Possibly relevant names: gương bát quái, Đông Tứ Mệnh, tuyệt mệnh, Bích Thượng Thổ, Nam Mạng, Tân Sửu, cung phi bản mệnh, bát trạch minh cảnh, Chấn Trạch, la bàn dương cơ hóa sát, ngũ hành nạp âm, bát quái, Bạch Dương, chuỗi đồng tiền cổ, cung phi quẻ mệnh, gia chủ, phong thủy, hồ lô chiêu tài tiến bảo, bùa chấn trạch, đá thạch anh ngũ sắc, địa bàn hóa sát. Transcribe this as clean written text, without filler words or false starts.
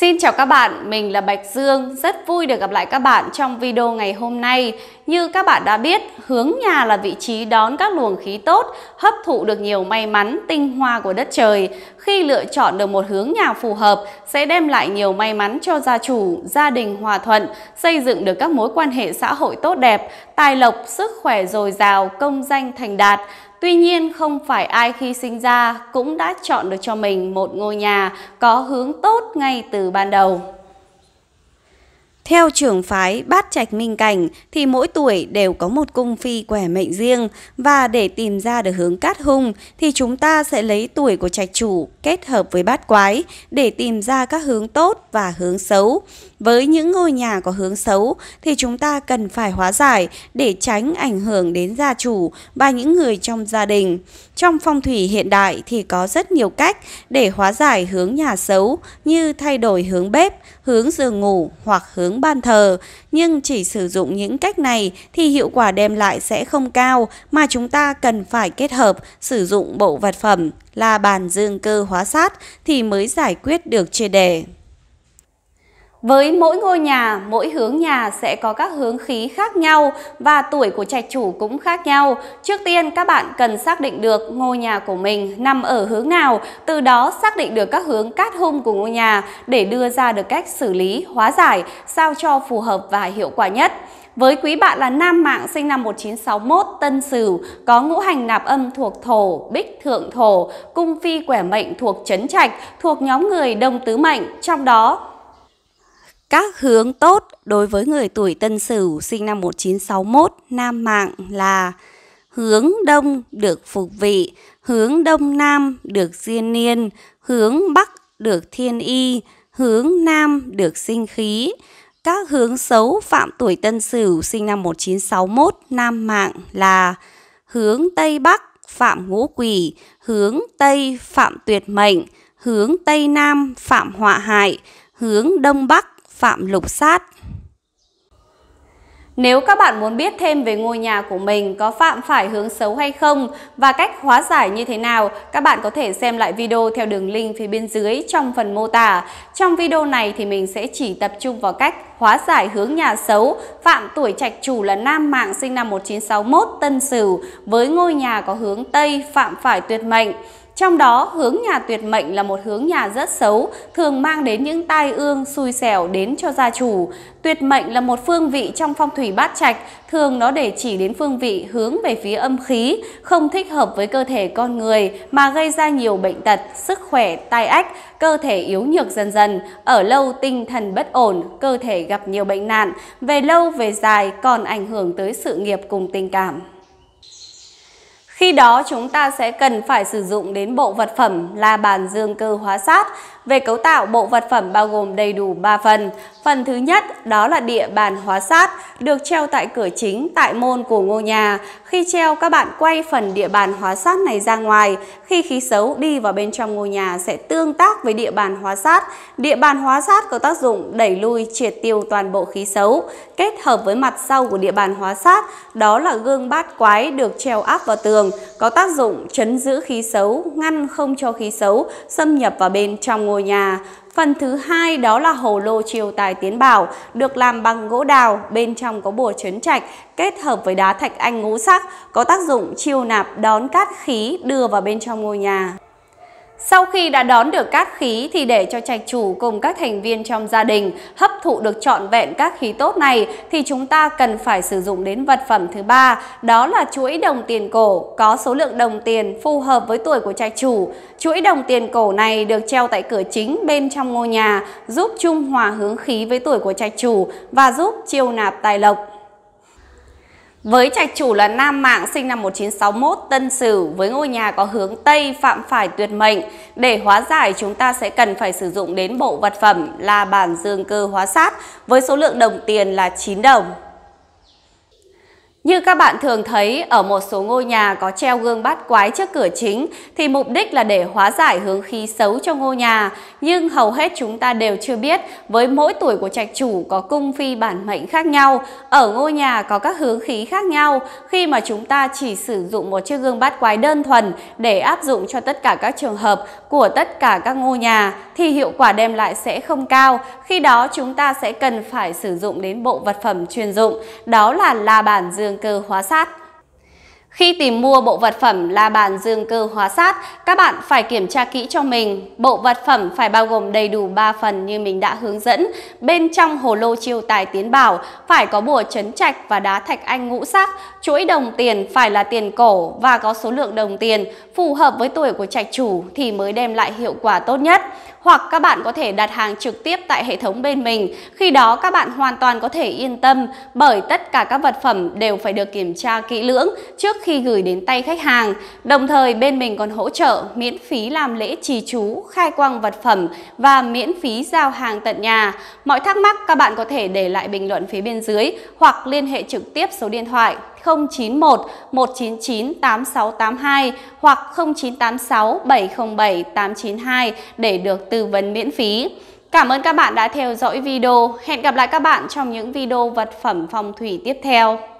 Xin chào các bạn, mình là Bạch Dương, rất vui được gặp lại các bạn trong video ngày hôm nay. Như các bạn đã biết, hướng nhà là vị trí đón các luồng khí tốt, hấp thụ được nhiều may mắn, tinh hoa của đất trời. Khi lựa chọn được một hướng nhà phù hợp, sẽ đem lại nhiều may mắn cho gia chủ, gia đình hòa thuận, xây dựng được các mối quan hệ xã hội tốt đẹp, tài lộc, sức khỏe dồi dào, công danh thành đạt. Tuy nhiên, không phải ai khi sinh ra cũng đã chọn được cho mình một ngôi nhà có hướng tốt ngay từ ban đầu. Theo trưởng phái Bát Trạch Minh Cảnh thì mỗi tuổi đều có một cung phi quẻ mệnh riêng, và để tìm ra được hướng cát hung thì chúng ta sẽ lấy tuổi của trạch chủ kết hợp với bát quái để tìm ra các hướng tốt và hướng xấu. Với những ngôi nhà có hướng xấu thì chúng ta cần phải hóa giải để tránh ảnh hưởng đến gia chủ và những người trong gia đình. Trong phong thủy hiện đại thì có rất nhiều cách để hóa giải hướng nhà xấu, như thay đổi hướng bếp, hướng giường ngủ hoặc hướng bàn thờ. Nhưng chỉ sử dụng những cách này thì hiệu quả đem lại sẽ không cao, mà chúng ta cần phải kết hợp sử dụng bộ vật phẩm la bàn dương cơ hóa sát thì mới giải quyết được triệt để. Với mỗi ngôi nhà, mỗi hướng nhà sẽ có các hướng khí khác nhau và tuổi của trạch chủ cũng khác nhau. Trước tiên, các bạn cần xác định được ngôi nhà của mình nằm ở hướng nào, từ đó xác định được các hướng cát hung của ngôi nhà để đưa ra được cách xử lý, hóa giải sao cho phù hợp và hiệu quả nhất. Với quý bạn là Nam Mạng sinh năm 1961, Tân Sửu, có ngũ hành nạp âm thuộc Thổ, Bích Thượng Thổ, cung phi quẻ mệnh thuộc Chấn Trạch, thuộc nhóm người Đông Tứ Mệnh, trong đó các hướng tốt đối với người tuổi Tân Sửu sinh năm 1961 Nam Mạng là: hướng Đông được phục vị, hướng Đông Nam được diên niên, hướng Bắc được thiên y, hướng Nam được sinh khí. Các hướng xấu phạm tuổi Tân Sửu sinh năm 1961 Nam Mạng là: hướng Tây Bắc phạm ngũ quỷ, hướng Tây phạm tuyệt mệnh, hướng Tây Nam phạm họa hại, hướng Đông Bắc phạm lục sát. Nếu các bạn muốn biết thêm về ngôi nhà của mình có phạm phải hướng xấu hay không và cách hóa giải như thế nào, các bạn có thể xem lại video theo đường link phía bên dưới trong phần mô tả. Trong video này thì mình sẽ chỉ tập trung vào cách hóa giải hướng nhà xấu phạm tuổi trạch chủ là Nam Mạng sinh năm 1961 Tân Sửu với ngôi nhà có hướng Tây phạm phải tuyệt mệnh. Trong đó, hướng nhà tuyệt mệnh là một hướng nhà rất xấu, thường mang đến những tai ương, xui xẻo đến cho gia chủ. Tuyệt mệnh là một phương vị trong phong thủy bát trạch, thường nó để chỉ đến phương vị hướng về phía âm khí, không thích hợp với cơ thể con người mà gây ra nhiều bệnh tật, sức khỏe, tai ách, cơ thể yếu nhược dần dần, ở lâu tinh thần bất ổn, cơ thể gặp nhiều bệnh nạn, về lâu về dài còn ảnh hưởng tới sự nghiệp cùng tình cảm. Khi đó chúng ta sẽ cần phải sử dụng đến bộ vật phẩm la bàn dương cơ hóa sát. Về cấu tạo, bộ vật phẩm bao gồm đầy đủ 3 phần. Phần thứ nhất đó là địa bàn hóa sát, được treo tại cửa chính, tại môn của ngôi nhà. Khi treo, các bạn quay phần địa bàn hóa sát này ra ngoài. Khi khí xấu đi vào bên trong ngôi nhà sẽ tương tác với địa bàn hóa sát. Địa bàn hóa sát có tác dụng đẩy lui, triệt tiêu toàn bộ khí xấu. Kết hợp với mặt sau của địa bàn hóa sát, đó là gương bát quái được treo áp vào tường, có tác dụng trấn giữ khí xấu, ngăn không cho khí xấu xâm nhập vào bên trong ngôi nhà. Phần thứ hai đó là hồ lô chiêu tài tiến bảo, được làm bằng gỗ đào, bên trong có bùa chấn trạch, kết hợp với đá thạch anh ngũ sắc, có tác dụng chiêu nạp đón cát khí đưa vào bên trong ngôi nhà. Sau khi đã đón được cát khí thì để cho trạch chủ cùng các thành viên trong gia đình hấp thụ được trọn vẹn các khí tốt này thì chúng ta cần phải sử dụng đến vật phẩm thứ ba, đó là chuỗi đồng tiền cổ, có số lượng đồng tiền phù hợp với tuổi của trạch chủ. Chuỗi đồng tiền cổ này được treo tại cửa chính bên trong ngôi nhà, giúp trung hòa hướng khí với tuổi của trạch chủ và giúp chiêu nạp tài lộc. Với trạch chủ là Nam Mạng sinh năm 1961 Tân Sửu với ngôi nhà có hướng Tây phạm phải tuyệt mệnh, để hóa giải chúng ta sẽ cần phải sử dụng đến bộ vật phẩm là bàn dương cơ hóa sát với số lượng đồng tiền là 9 đồng. Như các bạn thường thấy, ở một số ngôi nhà có treo gương bát quái trước cửa chính thì mục đích là để hóa giải hướng khí xấu cho ngôi nhà. Nhưng hầu hết chúng ta đều chưa biết với mỗi tuổi của trạch chủ có cung phi bản mệnh khác nhau, ở ngôi nhà có các hướng khí khác nhau. Khi mà chúng ta chỉ sử dụng một chiếc gương bát quái đơn thuần để áp dụng cho tất cả các trường hợp của tất cả các ngôi nhà thì hiệu quả đem lại sẽ không cao. Khi đó chúng ta sẽ cần phải sử dụng đến bộ vật phẩm chuyên dụng, đó là la bàn dương cơ hóa sát. Khi tìm mua bộ vật phẩm la bàn dương cơ hóa sát, các bạn phải kiểm tra kỹ cho mình. Bộ vật phẩm phải bao gồm đầy đủ 3 phần như mình đã hướng dẫn. Bên trong hồ lô chiêu tài tiến bảo phải có bùa chấn trạch và đá thạch anh ngũ sắc. Chuỗi đồng tiền phải là tiền cổ và có số lượng đồng tiền phù hợp với tuổi của trạch chủ thì mới đem lại hiệu quả tốt nhất. Hoặc các bạn có thể đặt hàng trực tiếp tại hệ thống bên mình. Khi đó các bạn hoàn toàn có thể yên tâm bởi tất cả các vật phẩm đều phải được kiểm tra kỹ lưỡng trước khi gửi đến tay khách hàng. Đồng thời bên mình còn hỗ trợ miễn phí làm lễ trì chú, khai quang vật phẩm và miễn phí giao hàng tận nhà. Mọi thắc mắc các bạn có thể để lại bình luận phía bên dưới hoặc liên hệ trực tiếp số điện thoại 091 199 8682 hoặc 0986 707 892 để được tư vấn miễn phí. Cảm ơn các bạn đã theo dõi video. Hẹn gặp lại các bạn trong những video vật phẩm phong thủy tiếp theo.